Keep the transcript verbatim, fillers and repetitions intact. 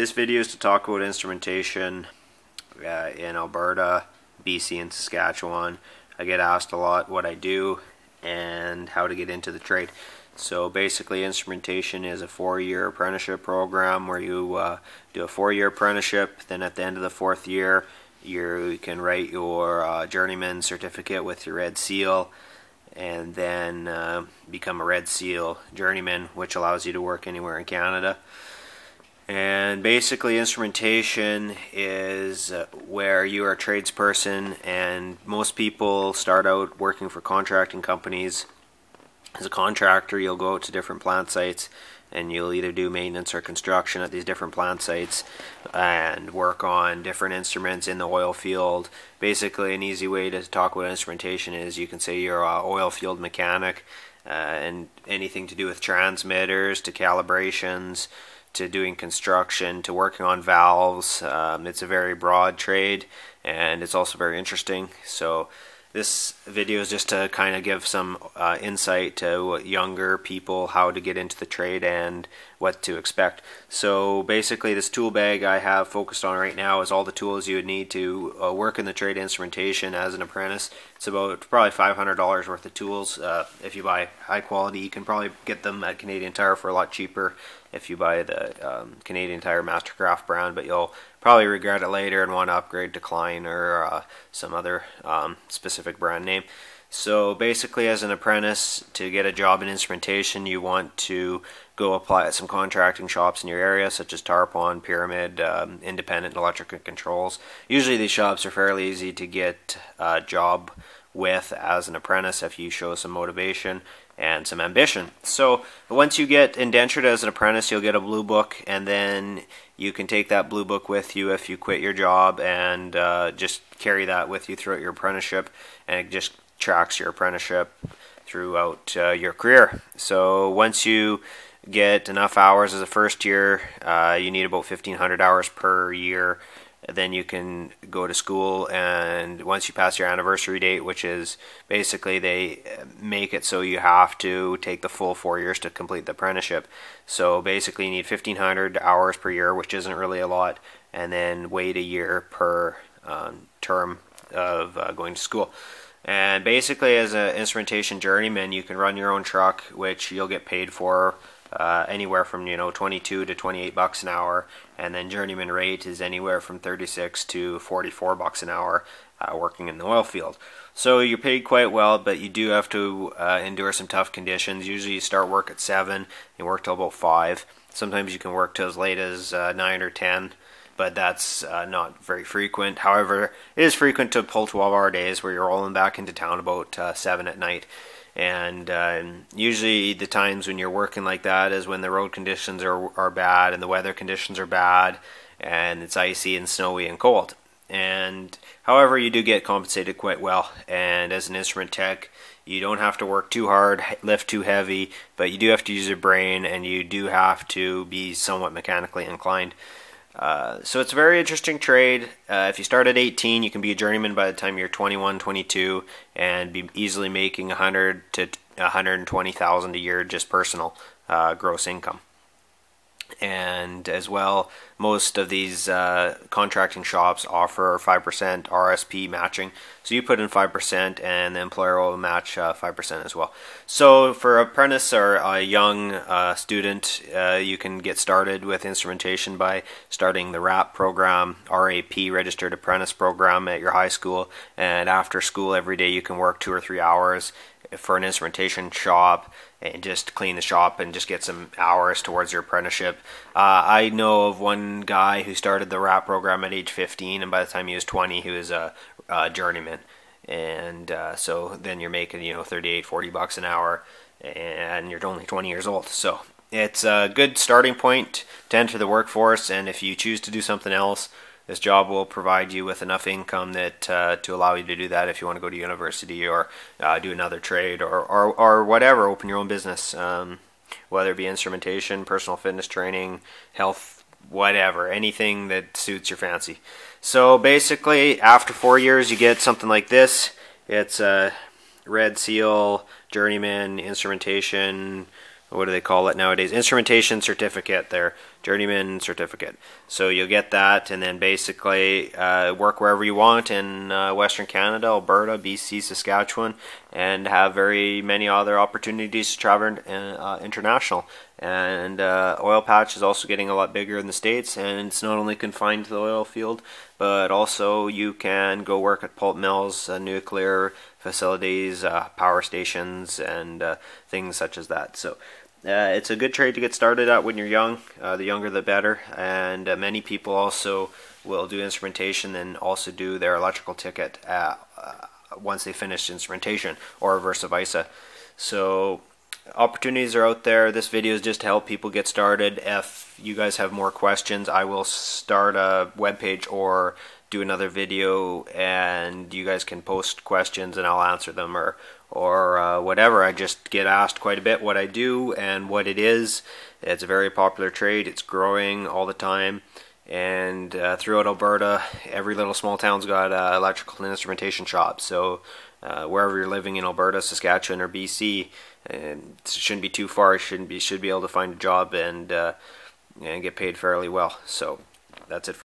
This video is to talk about instrumentation uh, in Alberta, B C, and Saskatchewan. I get asked a lot what I do and how to get into the trade. So basically, instrumentation is a four-year apprenticeship program where you uh, do a four-year apprenticeship. Then at the end of the fourth year, you can write your uh, journeyman certificate with your Red Seal, and then uh, become a Red Seal journeyman, which allows you to work anywhere in Canada. And basically, instrumentation is where you are a tradesperson, and most people start out working for contracting companies. As a contractor, you'll go out to different plant sites and you'll either do maintenance or construction at these different plant sites and work on different instruments in the oil field. Basically, an easy way to talk about instrumentation is you can say you're an oil field mechanic, uh, and anything to do with transmitters to calibrations, to doing construction, to working on valves. Um, it's a very broad trade, and it's also very interesting. So this video is just to kind of give some uh, insight to younger people how to get into the trade and what to expect. So basically, this tool bag I have focused on right now is all the tools you would need to uh, work in the trade instrumentation as an apprentice. It's about probably five hundred dollars worth of tools. Uh, if you buy high quality, you can probably get them at Canadian Tire for a lot cheaper if you buy the um, Canadian Tire Mastercraft brand, but you'll probably regret it later and want to upgrade to Klein or uh, some other um, specific brand name. So basically, as an apprentice, to get a job in instrumentation, you want to go apply at some contracting shops in your area, such as Tarpon, Pyramid, um, Independent Electric Controls. Usually these shops are fairly easy to get a job with as an apprentice if you show some motivation and some ambition. So once you get indentured as an apprentice, you'll get a blue book, and then you can take that blue book with you if you quit your job and uh, just carry that with you throughout your apprenticeship, and it just tracks your apprenticeship throughout uh, your career. So once you get enough hours as a first year, uh, you need about fifteen hundred hours per year. Then you can go to school, and once you pass your anniversary date, which is basically they make it so you have to take the full four years to complete the apprenticeship. So basically you need fifteen hundred hours per year, which isn't really a lot, and then wait a year per um, term of uh, going to school. And basically, as an instrumentation journeyman, you can run your own truck, which you'll get paid for Uh, anywhere from, you know, twenty-two to twenty-eight bucks an hour, and then journeyman rate is anywhere from thirty-six to forty-four bucks an hour uh, working in the oil field. So you're paid quite well, but you do have to uh, endure some tough conditions. Usually you start work at seven and work till about five. Sometimes you can work till as late as uh, nine or ten, but that's uh, not very frequent. However, it is frequent to pull twelve hour days where you're rolling back into town about uh, seven at night. And uh, usually the times when you're working like that is when the road conditions are, are bad, and the weather conditions are bad, and it's icy and snowy and cold. And however, you do get compensated quite well. And as an instrument tech, you don't have to work too hard, lift too heavy, but you do have to use your brain, and you do have to be somewhat mechanically inclined. Uh, so it's a very interesting trade. Uh, if you start at eighteen, you can be a journeyman by the time you're twenty-one, twenty-two, and be easily making one hundred to one hundred twenty thousand a year just personal uh, gross income. And as well, most of these uh, contracting shops offer five percent R S P matching. So you put in five percent, and the employer will match uh, five percent as well. So for apprentice or a young uh, student, uh, you can get started with instrumentation by starting the R A P program, R A P, Registered Apprentice Program, at your high school. And after school every day, you can work two or three hours for an instrumentation shop and just clean the shop and just get some hours towards your apprenticeship. Uh, I know of one guy who started the R A P program at age fifteen, and by the time he was twenty, he was a, a journeyman. And uh, so then you're making, you know, thirty-eight, forty bucks an hour, and you're only twenty years old. So it's a good starting point to enter the workforce, and if you choose to do something else, this job will provide you with enough income that uh, to allow you to do that if you want to go to university or uh, do another trade or, or, or whatever, open your own business, um, whether it be instrumentation, personal fitness training, health, whatever, anything that suits your fancy. So basically, after four years, you get something like this. It's a Red Seal, journeyman, instrumentation, what do they call it nowadays? Instrumentation certificate, their journeyman certificate. So you'll get that, and then basically uh, work wherever you want in uh, Western Canada, Alberta, B C, Saskatchewan, and have very many other opportunities to travel uh, international. And uh, oil patch is also getting a lot bigger in the States, and it's not only confined to the oil field, but also you can go work at pulp mills, uh, nuclear facilities, uh, power stations, and uh, things such as that. So uh, it's a good trade to get started at when you're young. Uh, the younger the better, and uh, many people also will do instrumentation and also do their electrical ticket uh, uh, once they finish instrumentation, or vice versa. So opportunities are out there. This video is just to help people get started. If you guys have more questions, I will start a webpage or do another video, and you guys can post questions and I'll answer them, or or uh, whatever. I just get asked quite a bit what I do and what it is. It's a very popular trade. It's growing all the time, and uh, throughout Alberta, every little small town's got an electrical and instrumentation shop. So uh, wherever you're living in Alberta, Saskatchewan, or B C, and it shouldn't be too far. You shouldn't be should be able to find a job and uh, and get paid fairly well. So that's it.